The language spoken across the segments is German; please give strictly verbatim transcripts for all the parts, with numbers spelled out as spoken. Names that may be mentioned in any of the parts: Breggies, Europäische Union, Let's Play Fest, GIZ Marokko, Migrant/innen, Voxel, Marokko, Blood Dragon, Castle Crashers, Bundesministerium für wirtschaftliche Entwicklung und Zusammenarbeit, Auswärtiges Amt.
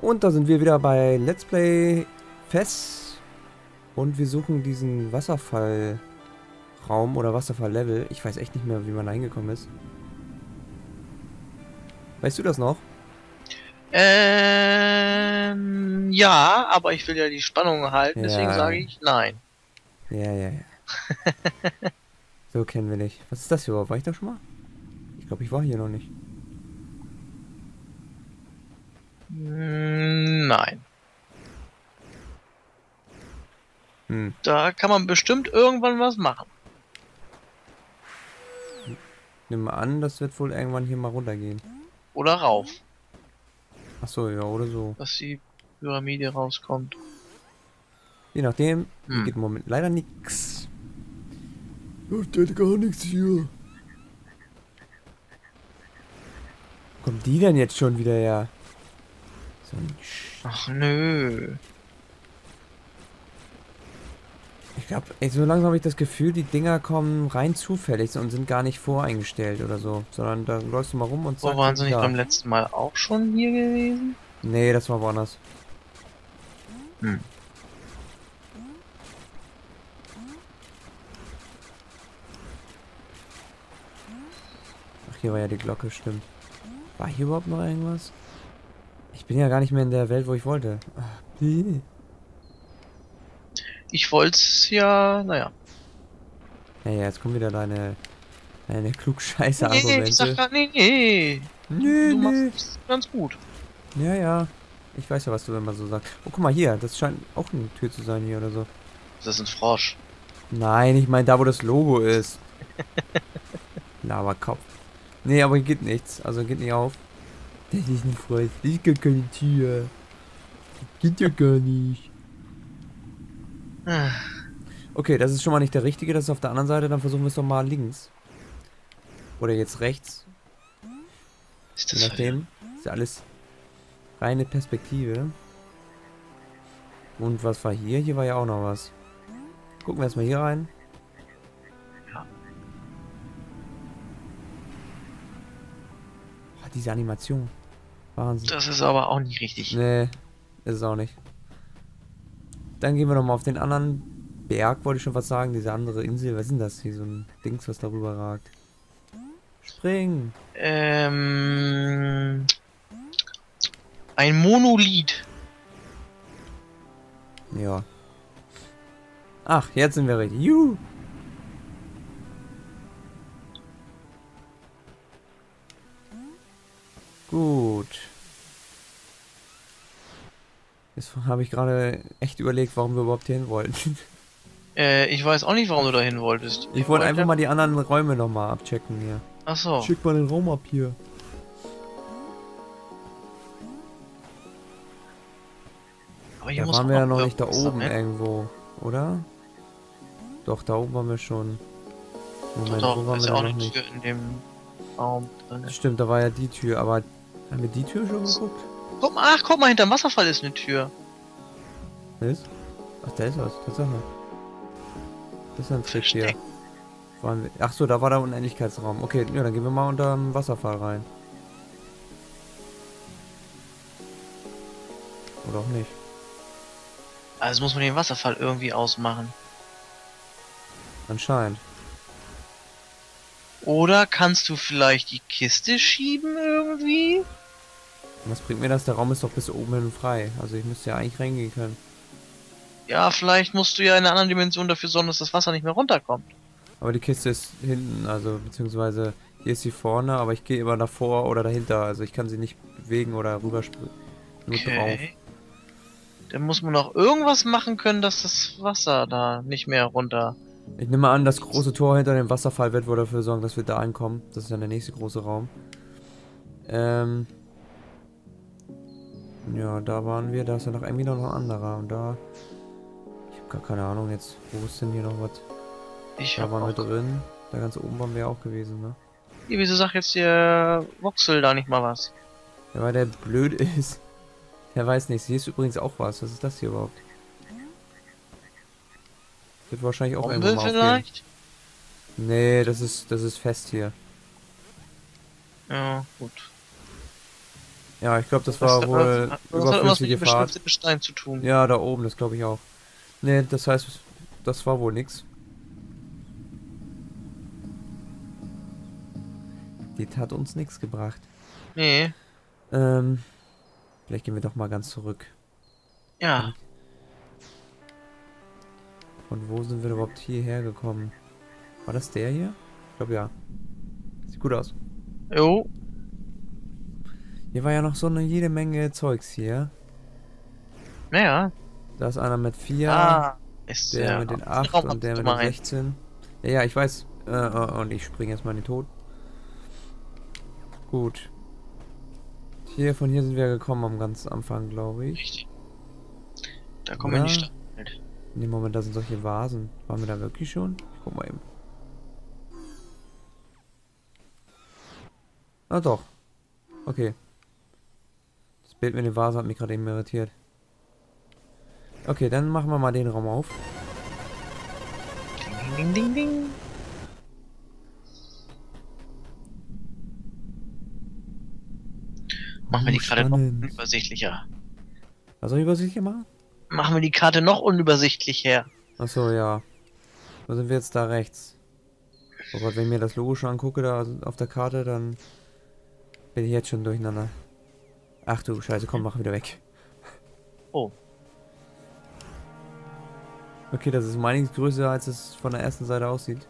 Und da sind wir wieder bei Let's Play Fest. Und wir suchen diesen Wasserfallraum oder Wasserfalllevel. Ich weiß echt nicht mehr, wie man da hingekommen ist. Weißt du das noch? Ähm, ja, aber ich will ja die Spannung halten, ja. Deswegen sage ich nein. Ja, ja, ja. So kennen wir nicht. Was ist das hier überhaupt? War ich da schon mal? Ich glaube, ich war hier noch nicht. Nein. Hm. Da kann man bestimmt irgendwann was machen. Ich nehme an, das wird wohl irgendwann hier mal runtergehen. Oder rauf. Achso, ja, oder so. Dass die Pyramide rauskommt. Je nachdem, hm. Geht im Moment leider nichts. Da steht gar nichts hier. Wo kommt die denn jetzt schon wieder her? So ein Sch Ach nö. Ich glaube, so langsam habe ich das Gefühl, die Dinger kommen rein zufällig und sind gar nicht voreingestellt oder so. Sondern da läufst du mal rum und so. Oh, waren sie nicht beim letzten Mal auch schon hier gewesen? Nee, das war woanders. Hm. Ach, hier war ja die Glocke, stimmt. War hier überhaupt noch irgendwas? Ich bin ja gar nicht mehr in der Welt, wo ich wollte. Ach, nee. Ich wollte es ja, naja. Naja, jetzt kommt wieder deine, deine klugscheiße Argumente. Nee, ich sag grad, nee, nee. Nee, du machst es ganz gut. Ja, ja. Ich weiß ja, was du immer so sagst. Oh, guck mal hier, das scheint auch eine Tür zu sein hier oder so. Ist das ein Frosch? Nein, ich meine da, wo das Logo ist. Laberkopf. Nee, aber hier geht nichts. Also geht nicht auf. Das ist ein Frosch. Das ist gar keine Tür. Das geht ja gar nicht. Okay, das ist schon mal nicht der richtige, das ist auf der anderen Seite, dann versuchen wir es doch mal links. Oder jetzt rechts. Ist das nachdem, ist ja alles reine Perspektive. Und was war hier? Hier war ja auch noch was. Gucken wir erstmal hier rein. Ja. Oh, diese Animation. Wahnsinn. Das ist aber auch nicht richtig. Nee, ist es auch nicht. Dann gehen wir nochmal auf den anderen Berg, wollte ich schon was sagen. Diese andere Insel, was ist denn das hier? So ein Dings, was darüber ragt. Spring! Ähm... Ein Monolith. Ja. Ach, jetzt sind wir richtig. Juhu! Gut. Jetzt habe ich gerade echt überlegt, warum wir überhaupt hier hin wollten. Äh, ich weiß auch nicht, warum du da hin wolltest. Ich, ich wollte einfach mal die anderen Räume nochmal abchecken hier. Achso. Schick mal den Raum ab hier. Aber hier da waren wir ja noch nicht da oben irgendwo, oder? Doch, da oben waren wir schon. Moment, doch, doch, wo waren wir da auch noch nicht? Tür in dem Raum drin. Stimmt, da war ja die Tür, aber haben wir die Tür schon geguckt? Guck mal, ach, guck mal, hinterm Wasserfall ist eine Tür. Was? Ach, da ist was, Tatsache. Das ist ein Trick hier. Ach so, da war der Unendlichkeitsraum. Okay, ja, dann gehen wir mal unter dem Wasserfall rein. Oder auch nicht. Also muss man den Wasserfall irgendwie ausmachen. Anscheinend. Oder kannst du vielleicht die Kiste schieben irgendwie? Was bringt mir das? Der Raum ist doch bis oben hin frei. Also ich müsste ja eigentlich reingehen können. Ja, vielleicht musst du ja in einer anderen Dimension dafür sorgen, dass das Wasser nicht mehr runterkommt. Aber die Kiste ist hinten, also beziehungsweise hier ist sie vorne, aber ich gehe immer davor oder dahinter. Also ich kann sie nicht bewegen oder rüberspringen. Okay. Dann muss man noch irgendwas machen können, dass das Wasser da nicht mehr runter... Ich nehme an, das große Tor hinter dem Wasserfall wird wohl dafür sorgen, dass wir da ankommen. Das ist dann der nächste große Raum. Ähm... Ja, da waren wir, da ist ja noch irgendwie noch ein anderer und da... Ich hab gar keine Ahnung jetzt, wo ist denn hier noch was? Ich da waren wir drin, da ganz oben waren wir auch gewesen, ne? Ja, wieso sagt jetzt der Voxel da nicht mal was? Ja, weil der blöd ist. Der weiß nichts, hier ist übrigens auch was, was ist das hier überhaupt? Wird wahrscheinlich auch irgendwo mal vielleicht? Aufgehen. Nee, das ist, das ist fest hier. Ja, gut. Ja, ich glaube, das war das, wohl das, das überflüssige Fahrt. Das hat irgendwas mit Stein zu tun. Ja, da oben, das glaube ich auch. Ne, das heißt, das war wohl nix. Das hat uns nichts gebracht. Nee. Ähm, vielleicht gehen wir doch mal ganz zurück. Ja. Und wo sind wir überhaupt hierher gekommen? War das der hier? Ich glaube ja. Sieht gut aus. Jo. Hier war ja noch so eine jede Menge Zeugs hier. Naja. Da ist einer mit vier, ah, ist der, der mit den acht und der mit den sechzehn. Ja, ja, ich weiß. Äh, und ich springe erstmal in den Tod. Gut. Hier, von hier sind wir gekommen am ganz Anfang, glaube ich. Richtig. Da kommen ja. wir in die Stadt. Ne, Moment, da sind solche Vasen. Waren wir da wirklich schon? Ich guck mal eben. Ah, doch. Okay. Das Bild mit den Vasen hat mich gerade eben irritiert. Okay, dann machen wir mal den Raum auf. Ding, ding, ding, ding. Machen wir die gerade noch unübersichtlicher. Was soll ich übersichtlicher machen? Machen wir die Karte noch unübersichtlicher. Achso, ja. Wo sind wir jetzt da rechts? Oh Gott, wenn ich mir das Logo schon angucke, da auf der Karte, dann bin ich jetzt schon durcheinander. Ach du Scheiße, komm, mach wieder weg. Oh. Okay, das ist um einiges größer, als es von der ersten Seite aussieht.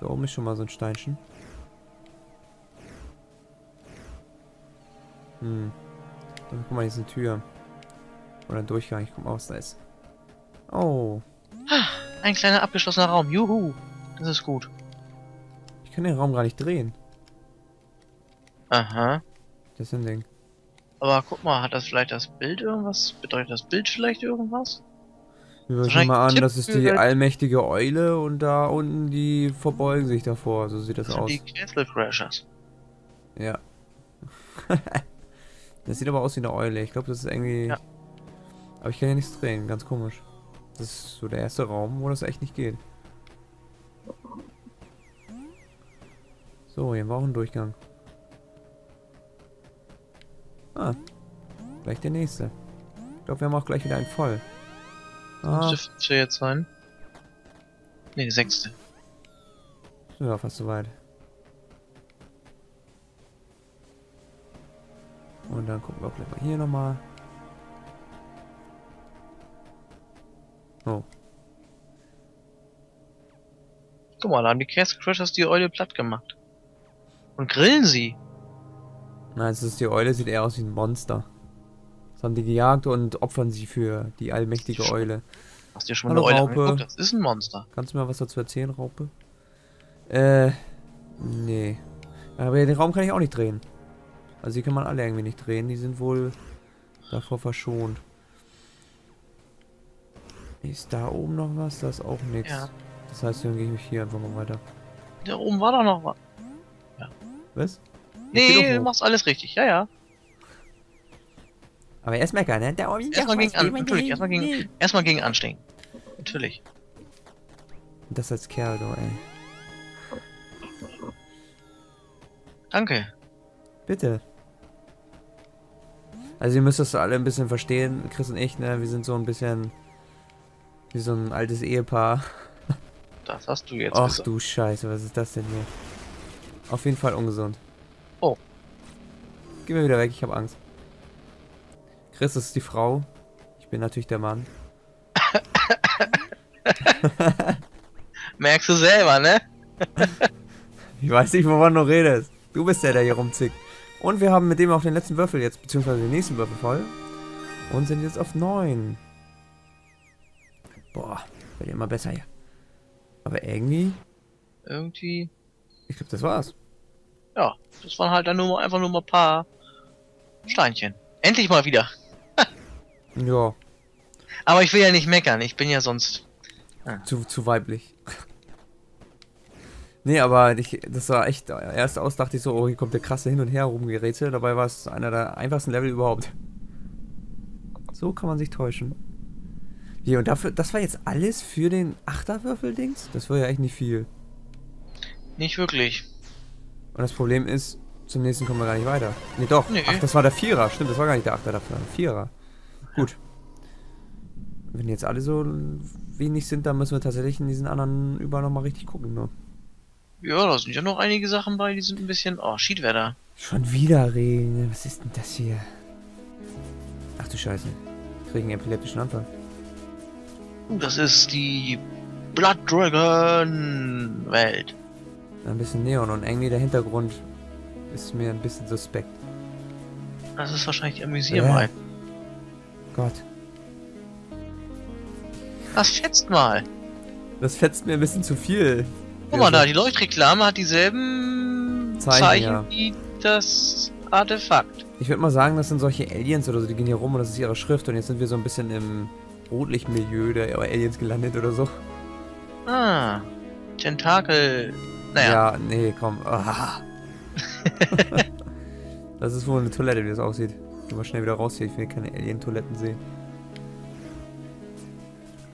Da oben ist schon mal so ein Steinchen. Hm. Dann guck mal, hier ist eine Tür. Oder ein Durchgang, ich komme aus, da ist. Oh. Ah, ein kleiner abgeschlossener Raum, juhu. Das ist gut. Ich kann den Raum gar nicht drehen. Aha. Das ist ein Ding. Aber guck mal, hat das vielleicht das Bild irgendwas? Bedeutet das Bild vielleicht irgendwas? Wir schauen mal an, das ist die allmächtige Eule und da unten, die verbeugen sich davor, so sieht das aus. Die Castle Crashers. Ja. Das sieht aber aus wie eine Eule. Ich glaube, das ist irgendwie... Ja. Aber ich kann ja nichts drehen. Ganz komisch. Das ist so der erste Raum, wo das echt nicht geht. So, hier war auch ein Durchgang. Ah. Gleich der nächste. Ich glaube, wir haben auch gleich wieder einen voll. Ah. Müsste fünfte jetzt sein. Ne, sechste. Sind wir fast soweit. Und dann gucken wir auch gleich mal hier nochmal. Oh. Guck mal, da haben die Castle Crashers die Eule platt gemacht. Und grillen sie. Nein, es ist die Eule, sieht eher aus wie ein Monster. Das haben die gejagt und opfern sie für die allmächtige Eule. Hast du dir schon mal eine Eule angeguckt? Das ist ein Monster. Kannst du mir was dazu erzählen, Raupe? Äh, nee. Aber den Raum kann ich auch nicht drehen. Also die kann man alle irgendwie nicht drehen, die sind wohl davor verschont. Ist da oben noch was? Da ist auch nichts. Ja. Das heißt, dann gehe ich hier einfach mal weiter. Da oben war doch noch was. Ja. Was? Nee, du machst alles richtig, ja, ja. Aber erst meckern, ne? Da oben erstmal gegen an, natürlich, erstmal gegen, erstmal gegen anstehen. Natürlich. Das als Kerl, doch, ey. Danke. Bitte. Also ihr müsst das alle ein bisschen verstehen, Chris und ich, ne? Wir sind so ein bisschen wie so ein altes Ehepaar. Das hast du jetzt. Ach gesagt. Du Scheiße, was ist das denn hier? Auf jeden Fall ungesund. Oh. Geh mir wieder weg, ich habe Angst. Chris ist die Frau. Ich bin natürlich der Mann. Merkst du selber, ne? Ich weiß nicht, wovon du redest. Du bist der, der hier rumzickt. Und wir haben mit dem auch den letzten Würfel jetzt, beziehungsweise den nächsten Würfel voll. Und sind jetzt auf neun. Boah, wird immer besser hier. Aber irgendwie... Irgendwie... Ich glaube, das war's. Ja, das waren halt dann nur, einfach nur mal ein paar Steinchen. Endlich mal wieder. Ja. Aber ich will ja nicht meckern, ich bin ja sonst... Ah. Zu, zu weiblich. Nee, aber ich, das war echt, erst aus dachte ich so, oh, hier kommt der krasse Hin- und Her rumgerätsel. Dabei war es einer der einfachsten Level überhaupt. So kann man sich täuschen. Hier, und dafür, das war jetzt alles für den Achterwürfel-Dings? Das war ja echt nicht viel. Nicht wirklich. Und das Problem ist, zum nächsten kommen wir gar nicht weiter. Ne, doch. Nee. Ach, das war der Vierer. Stimmt, das war gar nicht der Achter, das war der Vierer. Gut. Wenn jetzt alle so wenig sind, dann müssen wir tatsächlich in diesen anderen überall nochmal richtig gucken, ne? Ja, da sind ja noch einige Sachen bei, die sind ein bisschen... Oh, Schiedwetter. Schon wieder Regen. Was ist denn das hier? Ach du Scheiße. Ich kriege einen epileptischen Anfall. Das ist die Blood Dragon Welt. Ein bisschen Neon und irgendwie der Hintergrund ist mir ein bisschen suspekt. Das ist wahrscheinlich die Amüsiermal. Äh. Gott. Das fetzt mal. Das fetzt mir ein bisschen zu viel. Guck mal da, die Leuchtreklame hat dieselben Zeichen, Zeichen ja. Wie das Artefakt. Ich würde mal sagen, das sind solche Aliens oder so, die gehen hier rum und das ist ihre Schrift und jetzt sind wir so ein bisschen im Rotlichtmilieu der Aliens gelandet oder so. Ah, Tentakel. Naja. Ja, nee, komm. Ah. Das ist wohl eine Toilette, wie das aussieht. Geh mal schnell wieder raus hier, ich will keine Alien-Toiletten sehen.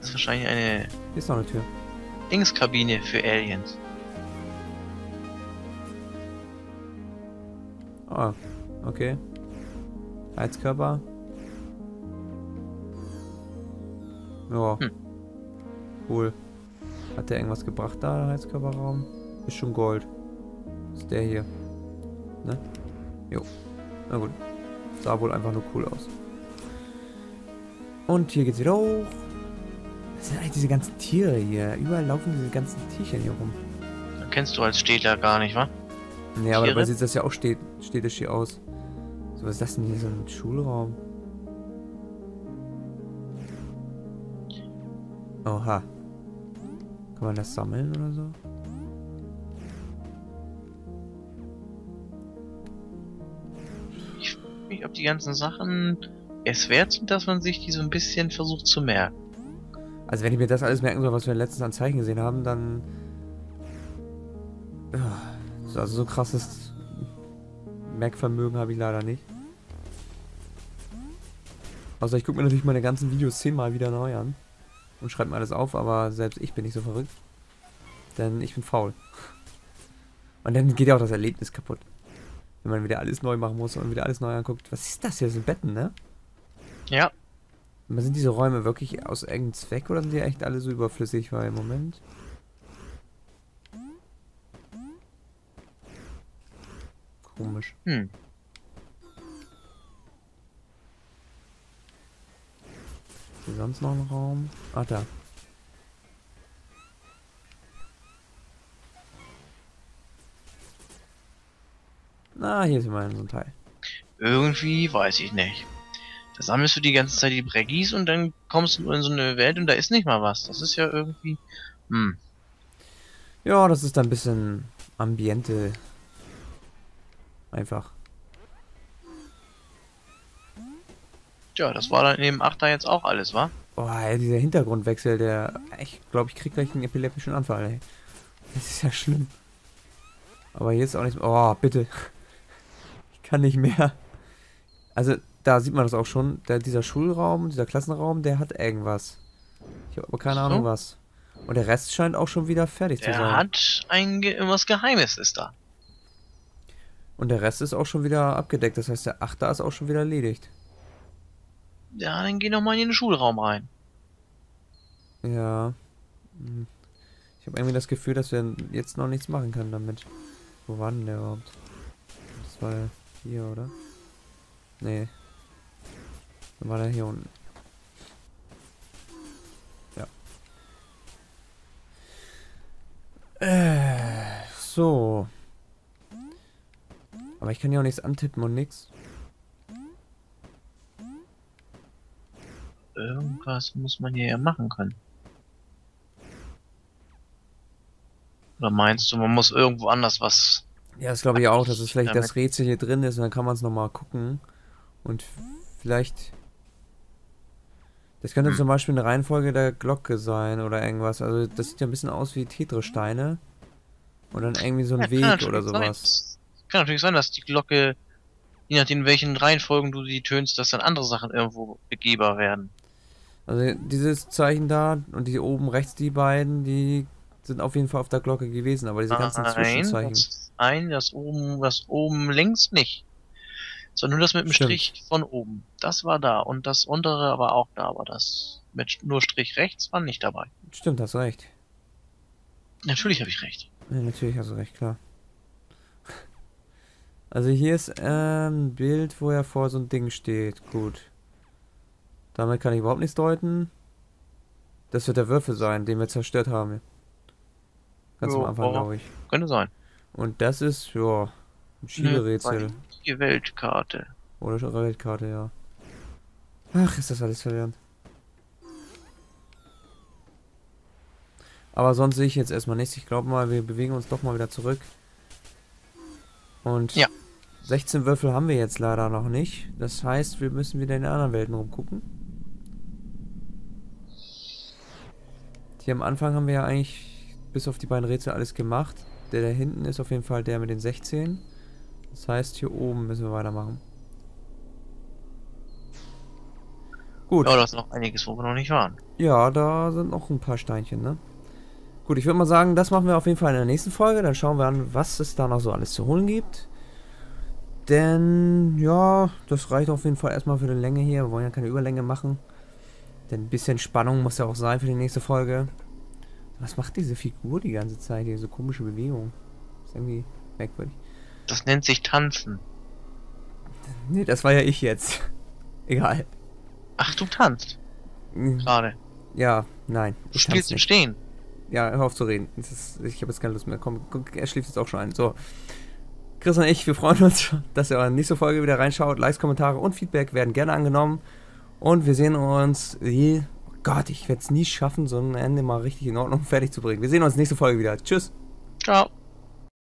Das ist wahrscheinlich eine... Hier ist noch eine Tür. Dingskabine für Aliens. Ah, okay. Heizkörper. Ja. Hm. Cool. Hat der irgendwas gebracht da, der Heizkörperraum? Ist schon Gold. Ist der hier. Ne? Jo. Na gut. Sah wohl einfach nur cool aus. Und hier geht's wieder hoch. Was sind eigentlich diese ganzen Tiere hier? Überall laufen diese ganzen Tierchen hier rum. Das kennst du als Städter gar nicht, wa? Ne, naja, aber dabei sieht das ja auch städ städtisch hier aus. So, was ist das denn hier? So ein Schulraum. Oha. Kann man das sammeln oder so? Ich frage mich, ob die ganzen Sachen es wert sind, dass man sich die so ein bisschen versucht zu merken. Also wenn ich mir das alles merken soll, was wir letztens an Zeichen gesehen haben, dann... Also so krasses Merkvermögen habe ich leider nicht. Außer ich gucke mir natürlich meine ganzen Videos zehnmal wieder neu an. Und schreibe mir alles auf, aber selbst ich bin nicht so verrückt. Denn ich bin faul. Und dann geht ja auch das Erlebnis kaputt. Wenn man wieder alles neu machen muss und wieder alles neu anguckt. Was ist das hier? Das sind Betten, ne? Ja. Sind diese Räume wirklich aus irgendeinem Zweck oder sind die echt alle so überflüssig? Weil im Moment. Komisch. Hm. Ist hier sonst noch ein Raum? Ach, da. Na, hier ist immerhin so ein Teil. Irgendwie weiß ich nicht. Da sammelst du die ganze Zeit die Breggies und dann kommst du in so eine Welt und da ist nicht mal was. Das ist ja irgendwie... Hm. Ja, das ist dann ein bisschen Ambiente. Einfach. Tja, das war dann in dem Achter jetzt auch alles, wa? Oh, ey, dieser Hintergrundwechsel, der... Ich glaube, ich krieg gleich einen epileptischen Anfall, ey. Das ist ja schlimm. Aber hier ist auch nichts... Oh, bitte. Ich kann nicht mehr. Also... Da sieht man das auch schon. Der, dieser Schulraum, dieser Klassenraum, der hat irgendwas. Ich habe aber keine so. Ahnung was. Und der Rest scheint auch schon wieder fertig der zu sein. Der hat ein Ge was Geheimes ist da. Und der Rest ist auch schon wieder abgedeckt. Das heißt, der Achter ist auch schon wieder erledigt. Ja, dann geh noch mal in den Schulraum rein. Ja. Ich habe irgendwie das Gefühl, dass wir jetzt noch nichts machen können damit. Wo war denn der überhaupt? Das war hier, oder? Nee. Dann war der hier unten. Ja. Äh, so. Aber ich kann ja auch nichts antippen und nichts. Irgendwas muss man hier ja machen können. Oder meinst du, man muss irgendwo anders was... Ja, das glaube ich auch, dass es vielleicht das Rätsel hier drin ist und dann kann man es nochmal gucken. Und vielleicht... Das könnte zum Beispiel eine Reihenfolge der Glocke sein oder irgendwas. Also das sieht ja ein bisschen aus wie Tetris-Steine. Und dann irgendwie so ein ja, Weg oder sowas. Sein. Kann natürlich sein, dass die Glocke, je nachdem welchen Reihenfolgen du die tönst, dass dann andere Sachen irgendwo begehbar werden. Also dieses Zeichen da und die oben rechts, die beiden, die sind auf jeden Fall auf der Glocke gewesen, aber diese ganzen nein, Zwischenzeichen. Das, nein, das oben, das oben links nicht. Sondern nur das mit dem Stimmt. Strich von oben. Das war da und das untere war auch da, aber das mit nur Strich rechts war nicht dabei. Stimmt, hast recht. Natürlich habe ich recht. Ja, natürlich hast du recht, klar. Also hier ist ähm, ein Bild, wo ja vor so ein Ding steht. Gut. Damit kann ich überhaupt nichts deuten. Das wird der Würfel sein, den wir zerstört haben. Ganz jo, am Anfang, oh, glaube ich. Könnte sein. Und das ist, ja, ein Schieberätsel. Die Weltkarte. Oder schon Weltkarte, ja. Ach, ist das alles verwirrend. Aber sonst sehe ich jetzt erstmal nichts. Ich glaube mal, wir bewegen uns doch mal wieder zurück. Und ja. sechzehn Würfel haben wir jetzt leider noch nicht. Das heißt, wir müssen wieder in den anderen Welten rumgucken. Hier am Anfang haben wir ja eigentlich bis auf die beiden Rätsel alles gemacht. Der da hinten ist auf jeden Fall der mit den sechzehn. Das heißt, hier oben müssen wir weitermachen. Gut. Ja, da ist noch einiges, wo wir noch nicht waren. Ja, da sind noch ein paar Steinchen, ne? Gut, ich würde mal sagen, das machen wir auf jeden Fall in der nächsten Folge. Dann schauen wir an, was es da noch so alles zu holen gibt. Denn, ja, das reicht auf jeden Fall erstmal für die Länge hier. Wir wollen ja keine Überlänge machen. Denn ein bisschen Spannung muss ja auch sein für die nächste Folge. Was macht diese Figur die ganze Zeit hier? So komische Bewegung. Ist irgendwie merkwürdig. Das nennt sich Tanzen. Nee, das war ja ich jetzt. Egal. Ach, du tanzt? Gerade. Ja, nein. Du spielst im Stehen. Ja, hör auf zu reden. Das ist, ich habe jetzt keine Lust mehr. Komm, guck, er schläft jetzt auch schon ein. So. Chris und ich, wir freuen uns, dass ihr in der nächsten Folge wieder reinschaut. Likes, Kommentare und Feedback werden gerne angenommen. Und wir sehen uns... Oh Gott, ich werde es nie schaffen, so ein Ende mal richtig in Ordnung fertig zu bringen. Wir sehen uns nächste Folge wieder. Tschüss. Ciao.